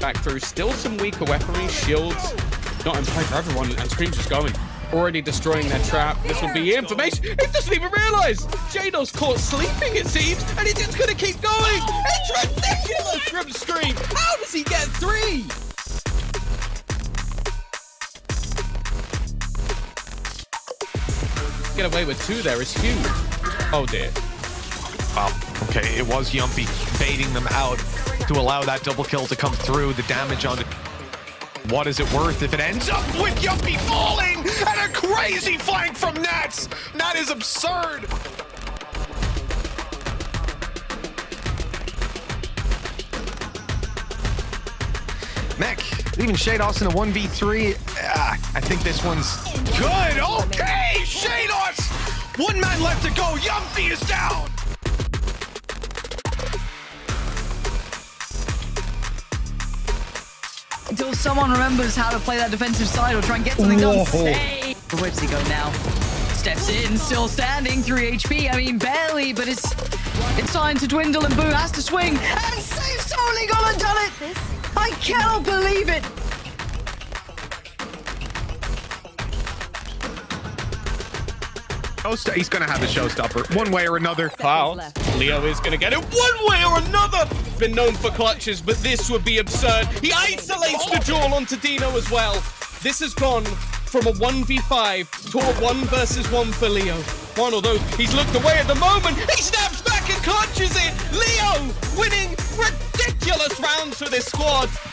back through. Still some weaker weaponry. Shields not in play for everyone, and Scream's just going. Already destroying their trap. This will be information. He doesn't even realize. Jado's caught sleeping, it seems, and he's just going to keep going. It's ridiculous from Scream. How does he get three? Get away with two there is huge. Oh dear. Wow. Okay, it was Yumpy baiting them out to allow that double kill to come through. The damage on the... What is it worth if it ends up with Yumpy falling and a crazy flank from Nats? That is absurd. Mech leaving Sheydos in a 1v3. I think this one's good. Okay, Sheydos. One man left to go. Yumpy is down. Until someone remembers how to play that defensive side or try and get something done. Hey. Where does he go now? Steps in, still standing, 3 HP. I mean, barely, but it's starting to dwindle, and Boo has to swing. And Safe's totally gone and done it! I cannot believe it! He's going to have a showstopper, one way or another. Wow. Leo is going to get it one way or another. Been known for clutches, but this would be absurd. He isolates the duel onto Dino as well. This has gone from a 1v5 to a 1v1 for Leo. One, although he's looked away at the moment, he snaps back and clutches it. Leo winning ridiculous rounds for this squad.